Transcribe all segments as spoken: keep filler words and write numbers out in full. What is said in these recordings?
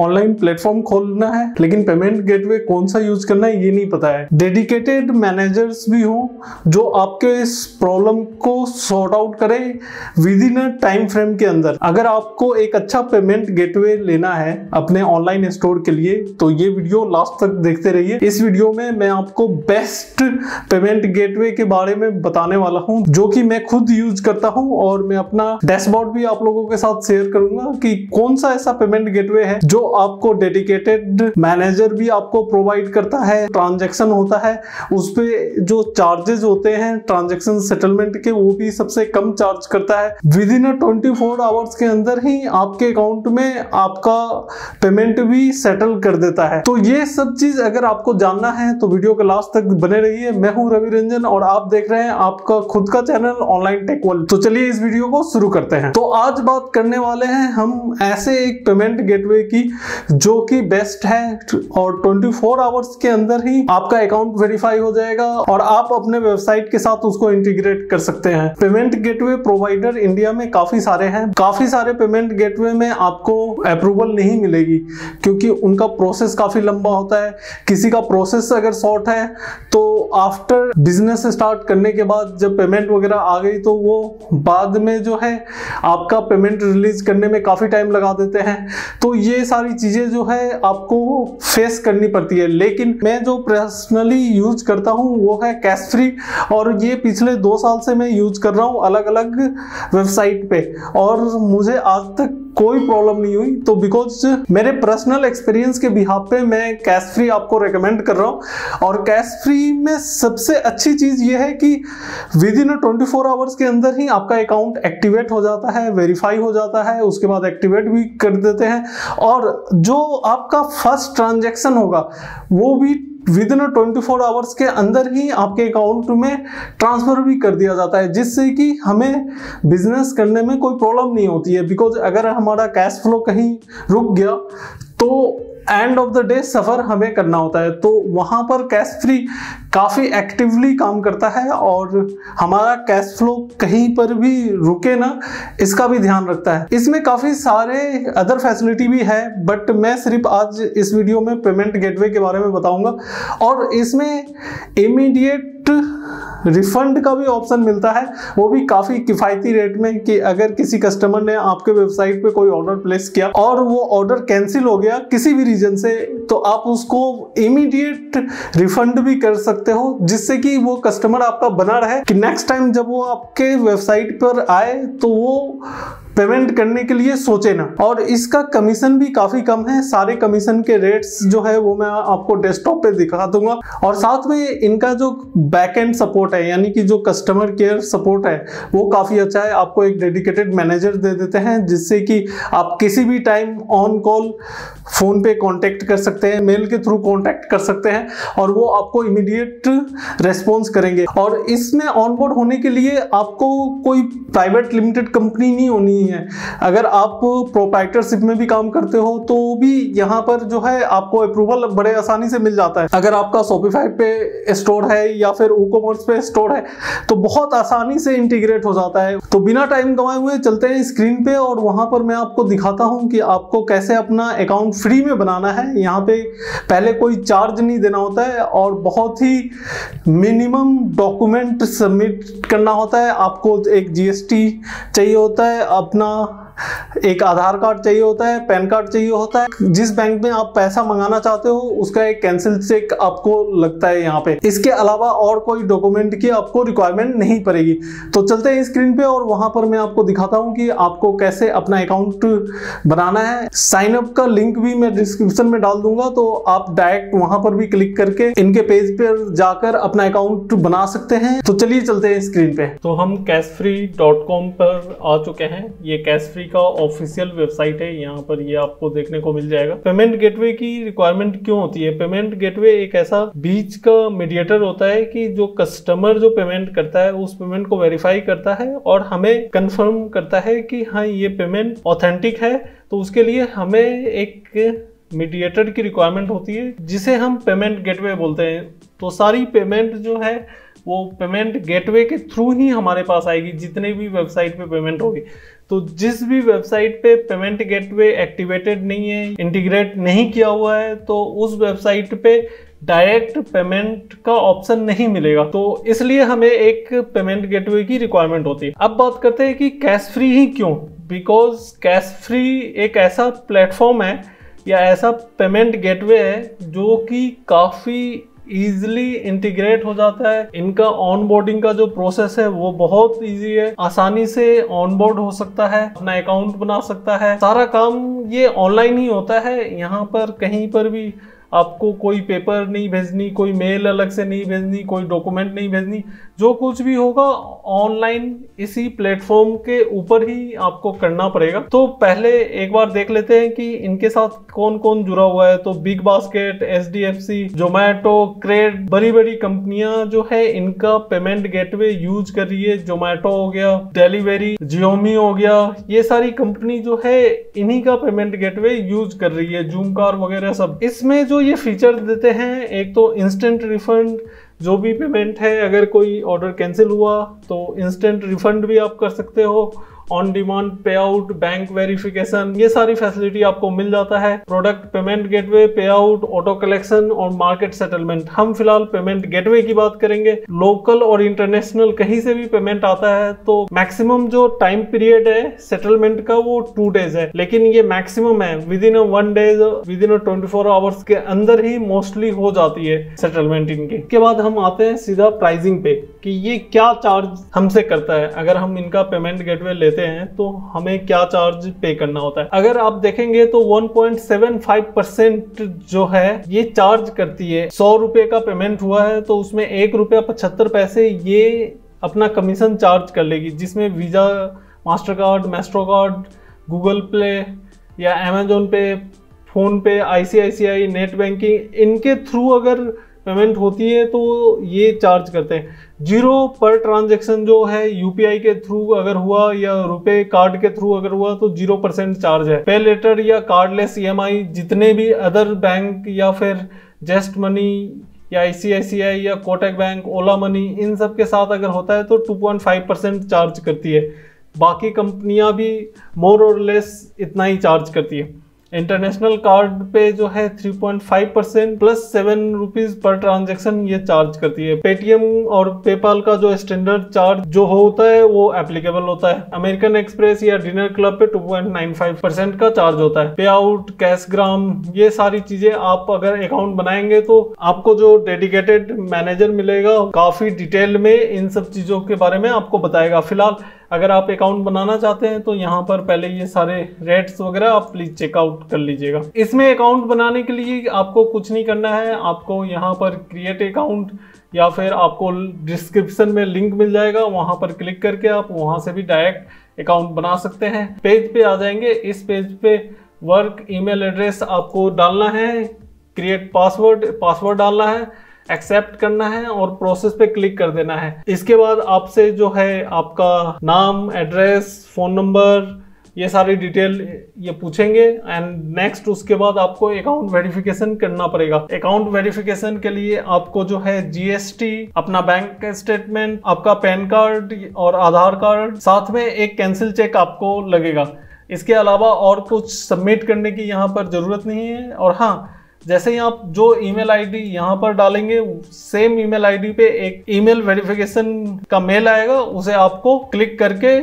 Online platform खोलना है लेकिन पेमेंट गेटवे कौन सा यूज करना है ये नहीं पता है। डेडिकेटेड मैनेजर्स भी हो जो आपके इस प्रॉब्लम को सॉर्ट आउट करें within a time frame के अंदर। अगर आपको एक अच्छा पेमेंट गेटवे लेना है अपने ऑनलाइन स्टोर के लिए तो ये वीडियो लास्ट तक देखते रहिए। इस वीडियो में मैं आपको बेस्ट पेमेंट गेटवे के बारे में बताने वाला हूँ जो कि मैं खुद यूज करता हूँ और मैं अपना डैशबोर्ड भी आप लोगों के साथ शेयर करूंगा कि कौन सा ऐसा पेमेंट गेटवे है जो आपको डेडिकेटेड मैनेजर भी आपको प्रोवाइड करता है। ट्रांजैक्शन होता है उस पे जो चार्जेस होते हैं ट्रांजैक्शन सेटलमेंट के वो भी सबसे कम चार्ज करता है। विद इन चौबीस आवर्स के अंदर ही आपके अकाउंट में आपका पेमेंट भी सेटल कर देता है। तो ये सब चीज अगर आपको जानना है तो वीडियो के लास्ट तक बने रहिए। मैं हूं रवि रंजन और आप देख रहे हैं आपका खुद का चैनल ऑनलाइन टेक वर्ल्ड। तो चलिए इस वीडियो को शुरू करते हैं। तो आज बात करने वाले हैं हम ऐसे एक पेमेंट गेटवे की जो कि बेस्ट है और चौबीस आवर्स के अंदर ही आपका अकाउंट वेरीफाई हो जाएगा और आप अपने वेबसाइट के साथ उसको इंटीग्रेट कर सकते हैं। पेमेंट गेटवे प्रोवाइडर इंडिया में काफी सारे हैं। काफी सारे पेमेंट गेटवे में आपको अप्रूवल नहीं मिलेगी क्योंकि उनका प्रोसेस काफी लंबा होता है। किसी का प्रोसेस अगर शॉर्ट है तो आफ्टर बिजनेस स्टार्ट करने के बाद जब पेमेंट वगैरह आ गई तो वो बाद में जो है आपका पेमेंट रिलीज करने में काफी टाइम लगा देते हैं। तो ये सारी चीजें जो है आपको फेस करनी पड़ती है। लेकिन मैं जो पर्सनली यूज करता हूँ वो है कैश फ्री और ये पिछले दो साल से मैं यूज कर रहा हूँ अलग अलग वेबसाइट पे और मुझे आज तक कोई प्रॉब्लम नहीं हुई। तो बिकॉज मेरे पर्सनल एक्सपीरियंस के बिहाफ पे मैं कैश फ्री आपको रेकमेंड कर रहा हूँ। और कैश फ्री में सबसे अच्छी चीज़ ये है कि विद इन चौबीस आवर्स के अंदर ही आपका अकाउंट एक्टिवेट हो जाता है, वेरीफाई हो जाता है, उसके बाद एक्टिवेट भी कर देते हैं और जो आपका फर्स्ट ट्रांजेक्शन होगा वो भी विद इन चौबीस आवर्स के अंदर ही आपके अकाउंट में ट्रांसफर भी कर दिया जाता है जिससे कि हमें बिजनेस करने में कोई प्रॉब्लम नहीं होती है। बिकॉज अगर हमारा कैश फ्लो कहीं रुक गया तो एंड ऑफ द डे सफ़र हमें करना होता है। तो वहाँ पर कैश फ्री काफ़ी एक्टिवली काम करता है और हमारा कैश फ्लो कहीं पर भी रुके ना इसका भी ध्यान रखता है। इसमें काफ़ी सारे अदर फैसिलिटी भी है बट मैं सिर्फ आज इस वीडियो में पेमेंट गेटवे के बारे में बताऊंगा। और इसमें इमीडिएट रिफंड का भी ऑप्शन मिलता है वो भी काफ़ी किफ़ायती रेट में कि अगर किसी कस्टमर ने आपके वेबसाइट पे कोई ऑर्डर प्लेस किया और वो ऑर्डर कैंसिल हो गया किसी भी रीजन से तो आप उसको इमीडिएट रिफंड भी कर सकते हो जिससे कि वो कस्टमर आपका बना रहे कि नेक्स्ट टाइम जब वो आपके वेबसाइट पर आए तो वो पेमेंट करने के लिए सोचे ना। और इसका कमीशन भी काफ़ी कम है। सारे कमीशन के रेट्स जो है वो मैं आपको डेस्कटॉप पे दिखा दूंगा और साथ में इनका जो बैकएंड सपोर्ट है यानी कि जो कस्टमर केयर सपोर्ट है वो काफ़ी अच्छा है। आपको एक डेडिकेटेड मैनेजर दे देते हैं जिससे कि आप किसी भी टाइम ऑन कॉल फ़ोन पे कॉन्टैक्ट कर सकते हैं, मेल के थ्रू कॉन्टैक्ट कर सकते हैं और वो आपको इमीडिएट रेस्पॉन्स करेंगे। और इसमें ऑनबोर्ड होने के लिए आपको कोई प्राइवेट लिमिटेड कंपनी नहीं होनी है। अगर आप प्रोप्राइटरशिप में भी काम करते हो तो भी यहाँ पर जो है आपको अप्रूवल बड़े आसानी से मिल जाता है। अगर आपका शॉपिफाई पे स्टोर है या फिर वूकॉमर्स पे स्टोर है तो बहुत आसानी से इंटीग्रेट हो जाता है। तो बिना टाइम गंवाए हुए चलते हैं स्क्रीन पे और वहां पर मैं आपको दिखाता हूं कि आपको कैसे अपना अकाउंट फ्री में बनाना है। यहाँ पे पहले कोई चार्ज नहीं देना होता है और बहुत ही मिनिमम डॉक्यूमेंट सबमिट करना होता है। आपको एक जीएसटी चाहिए होता है, आप अपना एक आधार कार्ड चाहिए होता है, पैन कार्ड चाहिए होता है, जिस बैंक में आप पैसा मंगाना चाहते हो उसका एक कैंसिल चेक आपको लगता है यहाँ पे। इसके अलावा और कोई डॉक्यूमेंट की आपको रिक्वायरमेंट नहीं पड़ेगी। तो चलते हैं स्क्रीन पे और वहाँ पर मैं आपको दिखाता हूँ कि आपको कैसे अपना अकाउंट बनाना है। साइनअप का लिंक भी मैं डिस्क्रिप्शन में डाल दूंगा तो आप डायरेक्ट वहाँ पर भी क्लिक करके इनके पेज पर जाकर अपना अकाउंट बना सकते हैं। तो चलिए चलते हैं स्क्रीन पे। तो हम कैशफ्री डॉट कॉम पर आ चुके हैं। ये कैशफ्री का ऑफिशियल वेबसाइट है। यहाँ पर ये आपको देखने को मिल जाएगा। पेमेंट गेटवे की रिक्वायरमेंट क्यों होती है? पेमेंट गेटवे एक ऐसा बीच का मीडिएटर होता है कि जो कस्टमर जो पेमेंट करता है उस पेमेंट को वेरीफाई करता है और हमें कंफर्म करता है कि हाँ ये पेमेंट ऑथेंटिक है। तो उसके लिए हमें एक मीडिएटर की रिक्वायरमेंट होती है जिसे हम पेमेंट गेटवे बोलते हैं। तो सारी पेमेंट जो है वो पेमेंट गेटवे के थ्रू ही हमारे पास आएगी जितने भी वेबसाइट पे पेमेंट होगी। तो जिस भी वेबसाइट पे पेमेंट गेटवे एक्टिवेटेड नहीं है, इंटीग्रेट नहीं किया हुआ है, तो उस वेबसाइट पे डायरेक्ट पेमेंट का ऑप्शन नहीं मिलेगा। तो इसलिए हमें एक पेमेंट गेटवे की रिक्वायरमेंट होती है। अब बात करते हैं कि कैश फ्री ही क्यों, बिकॉज कैश फ्री एक ऐसा प्लेटफॉर्म है या ऐसा पेमेंट गेटवे है जो कि काफ़ी ईजिली इंटीग्रेट हो जाता है। इनका ऑनबोर्डिंग का जो प्रोसेस है वो बहुत ईजी है, आसानी से ऑनबोर्ड हो सकता है, अपना अकाउंट बना सकता है, सारा काम ये ऑनलाइन ही होता है। यहाँ पर कहीं पर भी आपको कोई पेपर नहीं भेजनी, कोई मेल अलग से नहीं भेजनी, कोई डॉक्यूमेंट नहीं भेजनी, जो कुछ भी होगा ऑनलाइन इसी प्लेटफॉर्म के ऊपर ही आपको करना पड़ेगा। तो पहले एक बार देख लेते हैं कि इनके साथ कौन कौन जुड़ा हुआ है। तो big Basket, H D F C, Zomato, crate, बड़ी बड़ी कंपनियां जो है इनका पेमेंट गेटवे यूज कर रही है। जोमैटो हो गया, डिलीवरी, जियोमी हो गया, ये सारी कंपनी जो है इन्हीं का पेमेंट गेटवे यूज कर रही है, जूम कार वगैरह सब। इसमें जो ये फीचर देते हैं, एक तो इंस्टेंट रिफंड, जो भी पेमेंट है अगर कोई ऑर्डर कैंसिल हुआ तो इंस्टेंट रिफंड भी आप कर सकते हो, on demand pay out, bank verification, ये सारी फैसिलिटी आपको मिल जाता है। Product, payment gateway, pay out, auto collection और मार्केट सेटलमेंट। हम फिलहाल पेमेंट गेटवे की बात करेंगे। लोकल और इंटरनेशनल कहीं से भी पेमेंट आता है तो मैक्सिमम जो टाइम पीरियड है सेटलमेंट का वो टू डेज है, लेकिन ये मैक्सिमम है। Within a one days, within a twenty four hours के अंदर ही मोस्टली हो जाती है सेटलमेंट इनकी। इसके बाद हम आते हैं सीधा प्राइसिंग पे कि ये क्या चार्ज हमसे करता है, अगर हम इनका पेमेंट गेटवे हैं तो हमें क्या चार्ज पे करना होता है। अगर आप देखेंगे तो one point seven five percent जो है ये चार्ज करती है। सौ रुपए का पेमेंट हुआ है तो उसमें एक रुपया पचहत्तर पैसे ये अपना कमीशन चार्ज कर लेगी, जिसमें Visa, Mastercard, Maestro card, Google पे या Amazon Pay, PhonePe, I C I C I, net banking, इनके थ्रू अगर पेमेंट होती है तो ये चार्ज करते हैं। जीरो पर ट्रांजैक्शन जो है यूपीआई के थ्रू अगर हुआ या रुपए कार्ड के थ्रू अगर हुआ तो जीरो परसेंट चार्ज है। पे लेटर या कार्डलेस ई एम आई, जितने भी अदर बैंक या फिर जस्ट मनी या आई सी आई सी आई या कोटक बैंक, ओला मनी, इन सब के साथ अगर होता है तो two point five percent charge करती है। बाकी कंपनियां भी मोर और लेस इतना ही चार्ज करती है। इंटरनेशनल कार्ड पे जो है three point five percent plus seven rupees पर ट्रांजैक्शन ये चार्ज करती है। पेटीएम और पेपाल का जो स्टैंडर्ड चार्ज जो होता है वो एप्लीकेबल होता है। अमेरिकन एक्सप्रेस या डिनर क्लब पे two point nine five percent का चार्ज होता है। पे आउट, कैश ग्राम, ये सारी चीजें आप अगर अकाउंट बनाएंगे तो आपको जो डेडिकेटेड मैनेजर मिलेगा काफी डिटेल में इन सब चीजों के बारे में आपको बताएगा। फिलहाल अगर आप अकाउंट बनाना चाहते हैं तो यहाँ पर पहले ये सारे रेट्स वगैरह आप प्लीज चेकआउट कर लीजिएगा। इसमें अकाउंट बनाने के लिए आपको कुछ नहीं करना है, आपको यहाँ पर क्रिएट अकाउंट या फिर आपको डिस्क्रिप्शन में लिंक मिल जाएगा, वहाँ पर क्लिक करके आप वहाँ से भी डायरेक्ट अकाउंट बना सकते हैं। पेज पे आ जाएंगे, इस पेज पे वर्क ईमेल एड्रेस आपको डालना है, क्रिएट पासवर्ड, पासवर्ड डालना है, एक्सेप्ट करना है और प्रोसेस पे क्लिक कर देना है। इसके बाद आपसे जो है आपका नाम, एड्रेस, फोन नंबर, ये सारी डिटेल ये पूछेंगे एंड नेक्स्ट उसके बाद आपको अकाउंट वेरिफिकेशन करना पड़ेगा। अकाउंट वेरिफिकेशन के लिए आपको जो है जी एस टी, अपना बैंक स्टेटमेंट, आपका पैन कार्ड और आधार कार्ड, साथ में एक कैंसिल चेक आपको लगेगा। इसके अलावा और कुछ सबमिट करने की यहाँ पर जरूरत नहीं है। और हाँ, जैसे ही आप जो ईमेल आईडी यहाँ पर डालेंगे सेम ईमेल आईडी पे एक ईमेल वेरिफिकेशन का मेल आएगा, उसे आपको क्लिक करके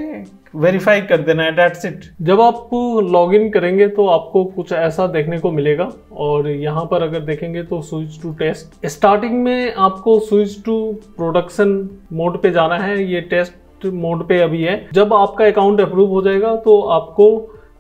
वेरीफाई कर देना है। That's it. जब आप लॉगिन करेंगे तो आपको कुछ ऐसा देखने को मिलेगा और यहाँ पर अगर देखेंगे तो स्विच टू टेस्ट। स्टार्टिंग में आपको स्विच टू प्रोडक्शन मोड पे जाना है, ये टेस्ट मोड पे अभी है। जब आपका अकाउंट अप्रूव हो जाएगा तो आपको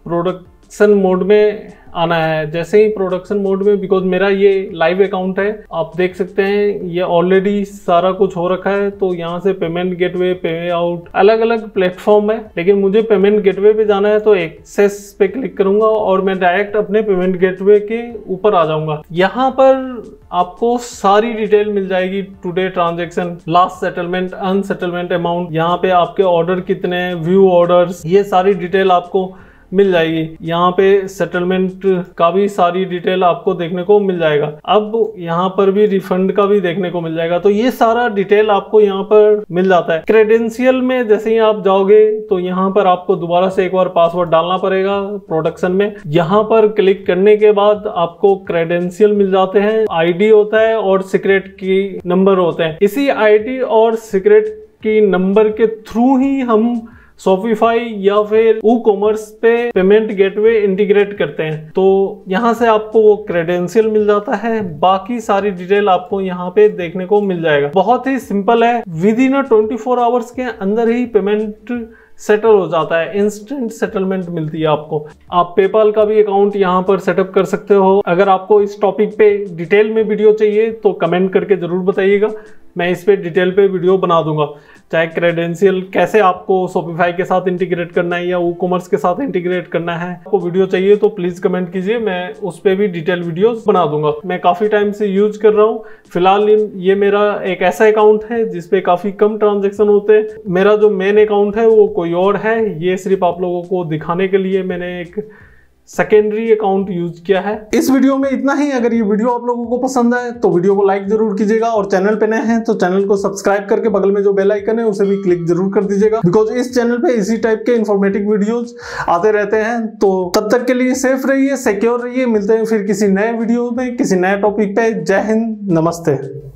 प्रोडक्शन मोड में आना है। जैसे ही प्रोडक्शन मोड में, बिकॉज मेरा ये लाइव अकाउंट है, आप देख सकते हैं ये ऑलरेडी सारा कुछ हो रखा है। तो यहाँ से पेमेंट गेटवे, पे आउट, अलग अलग प्लेटफॉर्म है, लेकिन मुझे पेमेंट गेटवे पे जाना है तो एक्सेस पे क्लिक करूंगा और मैं डायरेक्ट अपने पेमेंट गेटवे के ऊपर आ जाऊंगा। यहाँ पर आपको सारी डिटेल मिल जाएगी, today transaction, last settlement, unsettlement amount, यहाँ पे आपके ऑर्डर कितने, व्यू ऑर्डर, ये सारी डिटेल आपको मिल जाएगी। यहाँ पे सेटलमेंट का भी सारी डिटेल आपको देखने को मिल जाएगा। अब यहाँ पर भी रिफंड का भी देखने को मिल जाएगा। तो ये सारा डिटेल आपको यहाँ पर मिल जाता है। क्रेडेंशियल में जैसे ही आप जाओगे तो यहाँ पर आपको दोबारा से एक बार पासवर्ड डालना पड़ेगा प्रोडक्शन में। यहाँ पर क्लिक करने के बाद आपको क्रेडेंशियल मिल जाते हैं, आईडी होता है और सीक्रेट की नंबर होते हैं। इसी आईडी और सीक्रेट की नंबर के थ्रू ही हम शॉपिफाई या फिर WooCommerce पे पेमेंट गेटवे इंटीग्रेट करते हैं। तो यहाँ से आपको वो क्रेडेंशियल मिल जाता है, बाकी सारी डिटेल आपको यहाँ पे देखने को मिल जाएगा। बहुत ही सिंपल है, within twenty four hours के अंदर ही पेमेंट सेटल हो जाता है, इंस्टेंट सेटलमेंट मिलती है आपको। आप पेपाल का भी अकाउंट यहाँ पर सेटअप कर सकते हो। अगर आपको इस टॉपिक पे डिटेल में वीडियो चाहिए तो कमेंट करके ज़रूर बताइएगा, मैं इस पे डिटेल पे वीडियो बना दूंगा। चाहे क्रेडेंशियल कैसे आपको शॉपिफाई के साथ इंटीग्रेट करना है या WooCommerce के साथ इंटीग्रेट करना है, आपको वीडियो चाहिए तो प्लीज़ कमेंट कीजिए, मैं उस पर भी डिटेल वीडियोस बना दूंगा। मैं काफ़ी टाइम से यूज कर रहा हूँ। फिलहाल ये मेरा एक ऐसा अकाउंट है जिसपे काफ़ी कम ट्रांजेक्शन होते हैं। मेरा जो मेन अकाउंट है वो कोई और है, ये सिर्फ आप लोगों को दिखाने के लिए मैंने एक सेकेंडरी अकाउंट यूज किया है। इस वीडियो में इतना ही। अगर ये वीडियो आप लोगों को पसंद आए तो वीडियो को लाइक जरूर कीजिएगा, और चैनल पे नए हैं तो चैनल को सब्सक्राइब करके बगल में जो बेल आइकन है उसे भी क्लिक जरूर कर दीजिएगा, बिकॉज इस चैनल पे इसी टाइप के इंफॉर्मेटिव वीडियोस आते रहते हैं। तो तब तक के लिए सेफ रहिए, सिक्योर रहिए। मिलते हैं फिर किसी नए वीडियो में किसी नए टॉपिक पे। जय हिंद, नमस्ते।